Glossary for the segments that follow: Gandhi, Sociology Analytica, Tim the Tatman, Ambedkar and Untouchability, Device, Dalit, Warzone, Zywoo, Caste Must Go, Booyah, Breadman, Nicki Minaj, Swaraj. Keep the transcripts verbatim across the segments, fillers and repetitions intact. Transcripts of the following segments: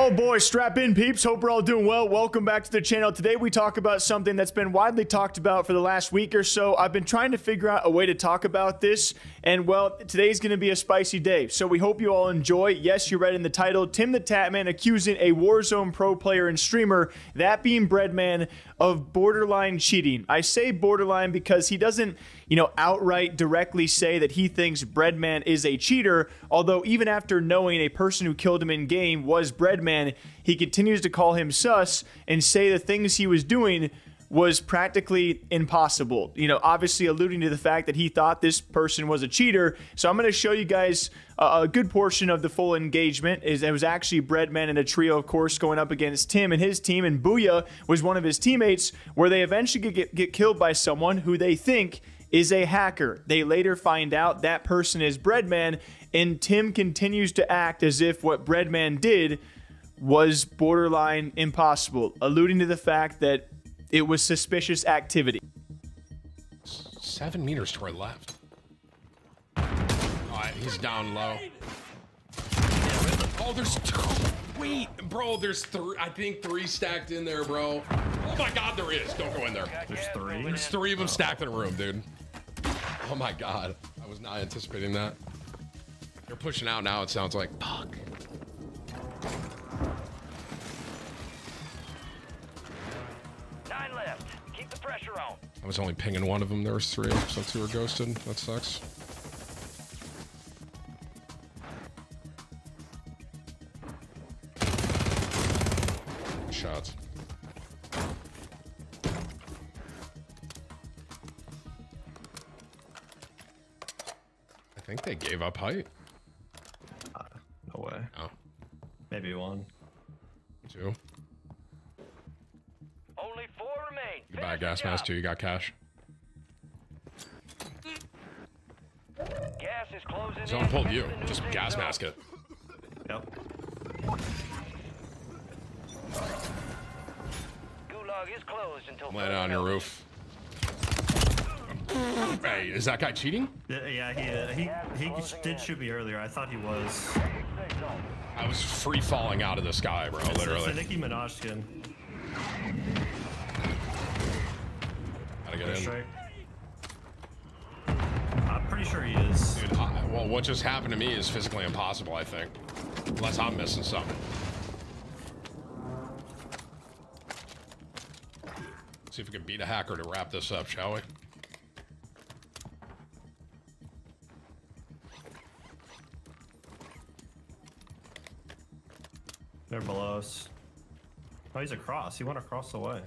Oh boy, strap in peeps. Hope we're all doing well. Welcome back to the channel. Today we talk about something that's been widely talked about for the last week or so. I've been trying to figure out a way to talk about this, and well, today's going to be a spicy day, so we hope you all enjoy. Yes, you read in the title, Tim the Tatman accusing a Warzone pro player and streamer, that being Breadman, of borderline cheating. I say borderline because he doesn't, you know, outright directly say that he thinks Breadman is a cheater, although even after knowing a person who killed him in game was Breadman, he continues to call him sus and say the things he was doing was practically impossible. You know, obviously alluding to the fact that he thought this person was a cheater. So I'm going to show you guys a, a good portion of the full engagement. Is it was actually Breadman and a trio, of course, going up against Tim and his team, and Booyah was one of his teammates, where they eventually get, get killed by someone who they think is a hacker. They later find out that person is Breadman, and Tim continues to act as if what Breadman did was borderline impossible, alluding to the fact that it was suspicious activity. Seven meters to our left. All right, he's down low. Oh, there's two. Wait, bro, there's three. I think three stacked in there, bro. Oh my God, there is. Don't go in there. There's three. There's three of them stacked in a room, dude. Oh my God, I was not anticipating that. They're pushing out now, it sounds like. Fuck. I was only pinging one of them. There was three, so two were ghosted. That sucks. Good shots. I think they gave up height. Uh, no way. Oh. Maybe one. Two. Buy a gas mask too. You got cash. Gas is closing. Zone pulled you. Just gas mask it. Yep. Gulag is closed until. I'm laying on your roof. Hey, is that guy cheating? Uh, yeah, he uh, he he did shoot me earlier. I thought he was. I was free falling out of the sky, bro. It's, literally. It's a Nicki Minaj skin. Get in. I'm pretty sure he is. Dude, I, well, what just happened to me is physically impossible, I think. Unless I'm missing something. Let's see if we can beat a hacker to wrap this up, shall we? They're below us. Oh, he's across. He went across the way.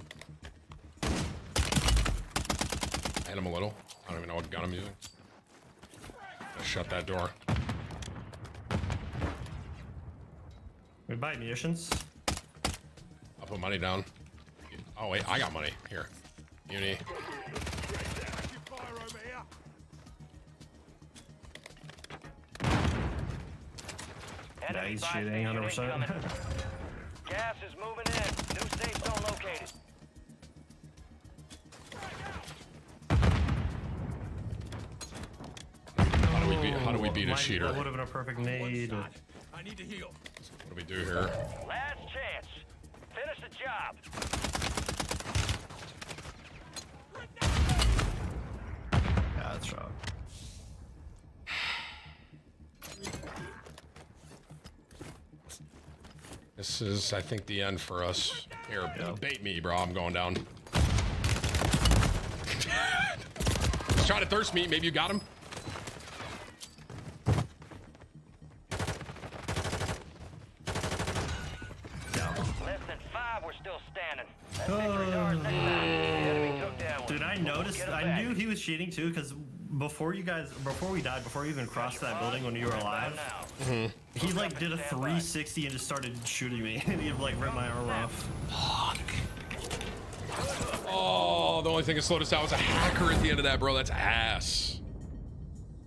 Hit him a little. I don't even know what gun I'm using. I'll shut that door. We buy munitions. I'll put money down. Oh wait, I got money here. Uni. Yeah, he's shooting one hundred percent. Gas is moving in. New safe zone located. How do we beat a cheater? That would have been a perfect nade. I need to heal. What do we do here? Last chance. Finish the job. Yeah, that's wrong. This is, I think, the end for us. Here, yeah. Bait me, bro. I'm going down. He's trying to thirst me. Maybe you got him. I knew he was cheating too, because before you guys, before we died, before we even crossed that building when you were alive, mm-hmm. he like did a three sixty and just started shooting me, and he like ripped my arm off. Fuck. Oh, the only thing that slowed us down was a hacker at the end of that, bro. That's ass,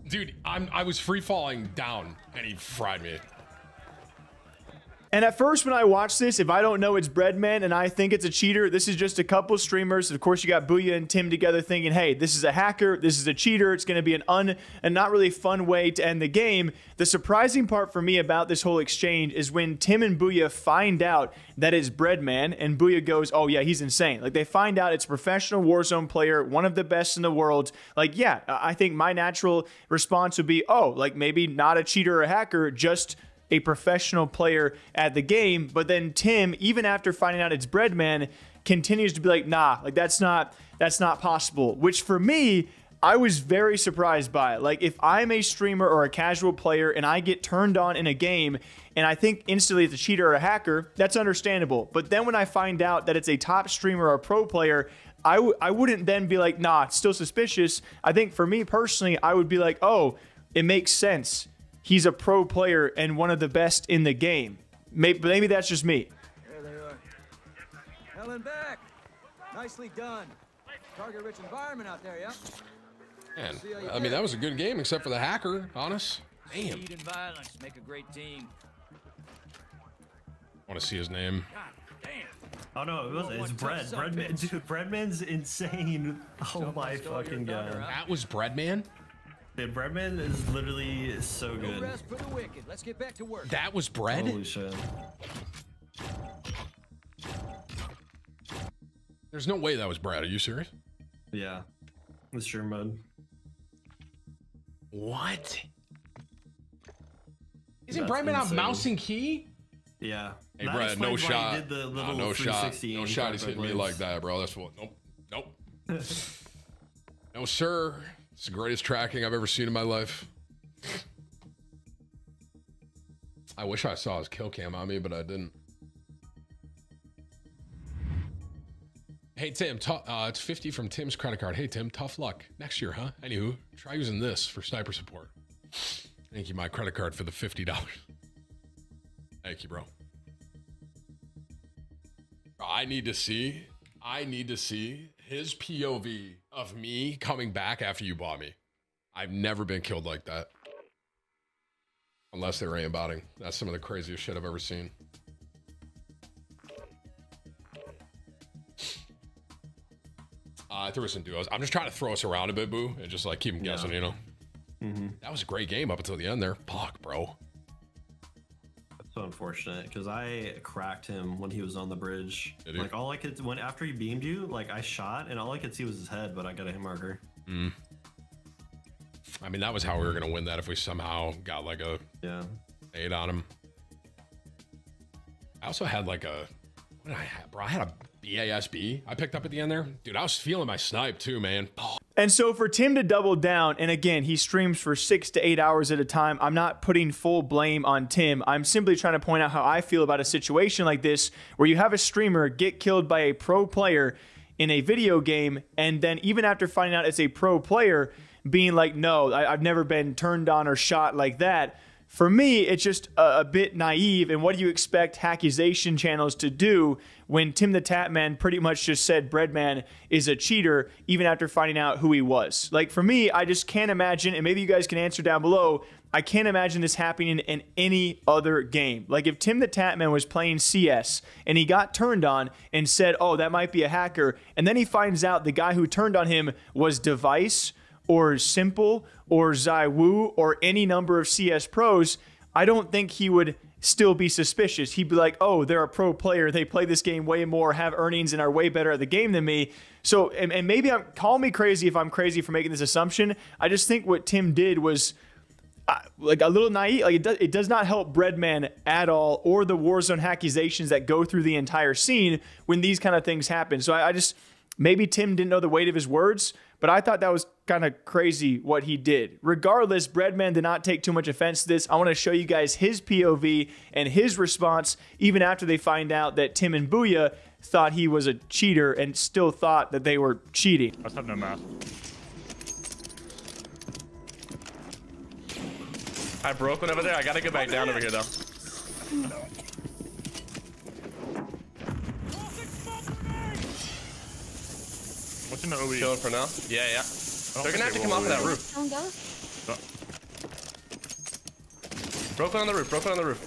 dude. I'm I was free falling down, and he fried me. And at first, when I watch this, if I don't know it's Breadman and I think it's a cheater, this is just a couple streamers. Of course, you got Booyah and Tim together thinking, hey, this is a hacker, this is a cheater. It's going to be an un and not really fun way to end the game. The surprising part for me about this whole exchange is when Tim and Booyah find out that it's Breadman and Booyah goes, oh yeah, he's insane. Like, they find out it's a professional Warzone player, one of the best in the world. Like, yeah, I think my natural response would be, oh, like maybe not a cheater or a hacker, just a professional player at the game. But then Tim, even after finding out it's Breadman, continues to be like, nah, like that's not that's not possible, which for me, I was very surprised by it. Like, if I'm a streamer or a casual player and I get turned on in a game and I think instantly it's a cheater or a hacker, that's understandable. But then when I find out that it's a top streamer or a pro player, I, w I wouldn't then be like, nah, it's still suspicious. I think for me personally, I would be like, oh, it makes sense. He's a pro player and one of the best in the game. Maybe, maybe that's just me. There they are. Helen back. Nicely done. Target-rich environment out there, yeah? Man, I mean, that was a good game, except for the hacker, honest. Damn. Speed and violence make a great team. I want to see his name. God damn. Oh, no, it wasn't. It's Bread. Breadman. Dude, Breadman's insane. Oh, my fucking God. That was Breadman? The Breadman is literally so good. No rest for the wicked. Let's get back to work. That was Bread? Holy shit. There's no way that was Bread. Are you serious? Yeah. It's your mode. What? Isn't Breadman out mouse and key? Yeah. Hey, Brad, no shot. No, no shot. No shot. He's hitting me like that, bro. That's what. Nope. Nope. No, sir. It's the greatest tracking I've ever seen in my life. I wish I saw his kill cam on me, but I didn't. Hey, Tim, uh, it's fifty from Tim's credit card. Hey, Tim, tough luck. Next year, huh? Anywho, try using this for sniper support. Thank you, my credit card, for the fifty dollars. Thank you, bro. I need to see, I need to see his P O V of me coming back after you bought me. I've never been killed like that. Unless they were aimbotting. That's some of the craziest shit I've ever seen. Uh, I threw us in duos. I'm just trying to throw us around a bit, Boo, and just like keep them guessing, yeah. You know? Mm-hmm. That was a great game up until the end there. Fuck, bro. That's so unfortunate, because I cracked him when he was on the bridge. Did like, all I could, when after he beamed you, like, I shot, and all I could see was his head, but I got a hit marker. Mm. I mean, that was how we were going to win that, if we somehow got, like, a yeah. aid on him. I also had, like, a... What did I have? Bro, I had a... B A S B I picked up at the end there. Dude, I was feeling my snipe too, man. Oh. And so for Tim to double down, and again, he streams for six to eight hours at a time. I'm not putting full blame on Tim. I'm simply trying to point out how I feel about a situation like this, where you have a streamer get killed by a pro player in a video game, and then even after finding out it's a pro player, being like, no, I I've never been turned on or shot like that. For me, it's just a, a bit naive. And what do you expect hackization channels to do when Tim the Tatman pretty much just said Breadman is a cheater, even after finding out who he was? Like, for me, I just can't imagine, and maybe you guys can answer down below, I can't imagine this happening in any other game. Like, if Tim the Tatman was playing C S and he got turned on and said, oh, that might be a hacker, and then he finds out the guy who turned on him was Device or s one mple or Zywoo or any number of C S pros, I don't think he would still be suspicious. He'd be like, oh, they're a pro player. They play this game way more, have earnings, and are way better at the game than me. So, and, and maybe I'm, call me crazy if I'm crazy for making this assumption. I just think what Tim did was uh, like a little naive. Like, it, do, it does not help Breadman at all, or the Warzone hackizations that go through the entire scene when these kind of things happen. So I, I just, maybe Tim didn't know the weight of his words, but I thought that was kind of crazy what he did. Regardless, Breadman did not take too much offense to this. I want to show you guys his P O V and his response, even after they find out that Tim and Booyah thought he was a cheater and still thought that they were cheating. I have no math. I broke one over there. I got to go back down over here, though. What's in the O B? Chilling for now? Yeah, yeah. They're gonna have to come off of that roof. Oh. Broke one on the roof, broke one on the roof.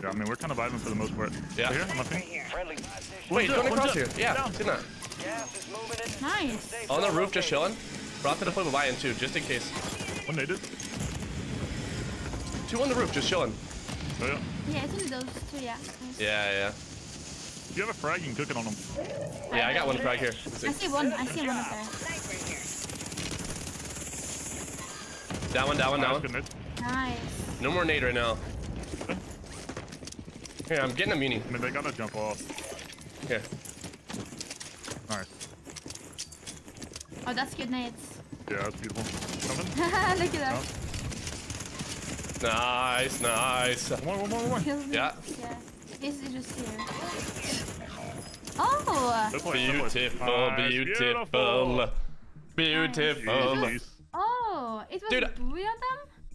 here. I mean, we're kind of vibing for the most part. Yeah. Right here, I'm up here. Wait, don't cross here. Yeah, seen that. Nice. On the roof, just chilling. Brought to the flip of buy-in too, just in case. One they did. Two on the roof, just chilling. Oh, yeah. Yeah, I think those two, yeah. Yeah, yeah. You have a frag, you can cook it on them. Yeah, I got one frag here. Let's see. I see one, I see one up there. Down one, down one, down one. Nice. No more nade right now. Here, I'm getting a muni. I mean, they gotta jump off. Here. Alright. Oh, that's good nades. Yeah, that's beautiful. Look at that. No. Nice, nice. One, one, one, one. Yeah. Yeah. This is just here. Oh! Beautiful, beautiful. Beautiful. Nice. Oh, it was three of them?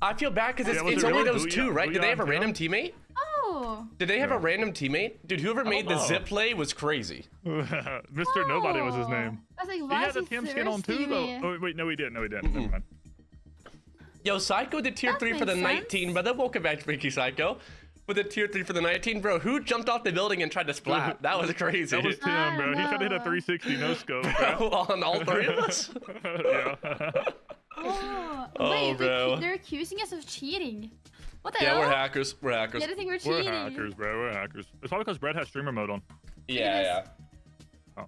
I feel bad because it's, yeah, it's only really those Booyah, two, right? Booyah, did they have a random yeah. teammate? Oh. Did they have yeah. a random teammate? Dude, whoever made the zip play was crazy. Mister Oh. Nobody was his name. I was like, why he had is a T M skin on too, though. Oh, wait, no, he didn't. No, he didn't. Mm-mm. Never mind. Yo, Psycho did tier that three for the sense. nineteen, brother. Welcome back, Freaky Psycho. With a tier three for the nineteen, bro. Who jumped off the building and tried to splat? That was crazy. That was Tim, bro. He tried to hit a three sixty no scope. Bro, on all three of us? Yeah. Oh, oh wait, bro. They're accusing us of cheating. What the yeah, hell? Yeah, we're hackers. We're hackers. Yeah, they think we're cheating. We're hackers, bro. We're hackers. It's probably because Brad has streamer mode on. Yeah, yeah. Oh.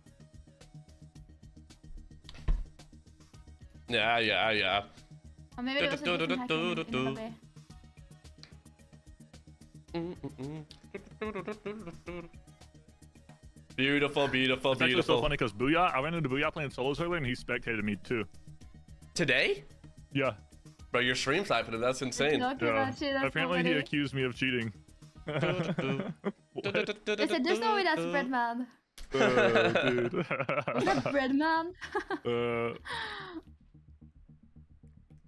Yeah, yeah, yeah. Or maybe it was do, do, do, do, do, do. In mm, mm, mm. Beautiful, beautiful, it's beautiful. It's actually so funny because Booyah, I ran into Booyah playing solos earlier and he spectated me too. Today? Yeah. Bro, your stream side him, that's insane. Yeah. You, that's apparently he accused me of cheating. They said there's no way that's Breadman. Uh, dude. Was that Breadman? uh.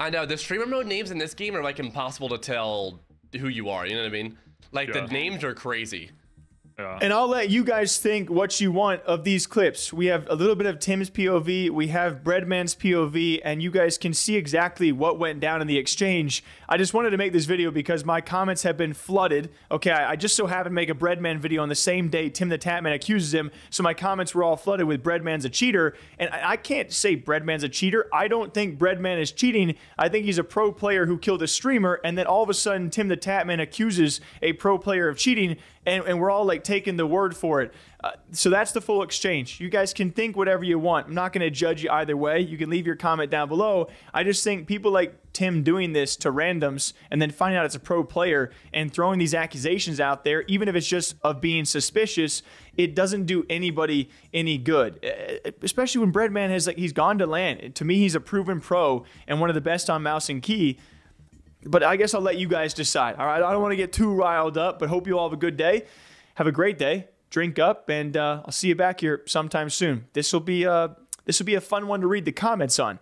I know, the streamer mode names in this game are like impossible to tell who you are, you know what I mean? Like yeah. the names are crazy. Yeah. And I'll let you guys think what you want of these clips. We have a little bit of Tim's P O V, we have Breadman's P O V, and you guys can see exactly what went down in the exchange. I just wanted to make this video because my comments have been flooded. Okay, I just so happened to make a Breadman video on the same day Tim the Tatman accuses him, so my comments were all flooded with Breadman's a cheater, and I, I can't say Breadman's a cheater. I don't think Breadman is cheating. I think he's a pro player who killed a streamer, and then all of a sudden Tim the Tatman accuses a pro player of cheating, and, and we're all like taking the word for it. Uh, so that's the full exchange. You guys can think whatever you want. I'm not going to judge you either way. You can leave your comment down below. I just think people like Tim doing this to randoms and then finding out it's a pro player and throwing these accusations out there, even if it's just of being suspicious, it doesn't do anybody any good. Especially when Breadman has, like, he's gone to LAN. To me, he's a proven pro and one of the best on mouse and key. But I guess I'll let you guys decide. All right, I don't want to get too riled up, but hope you all have a good day. Have a great day, drink up, and uh, I'll see you back here sometime soon. This will be, uh, this will be a fun one to read the comments on.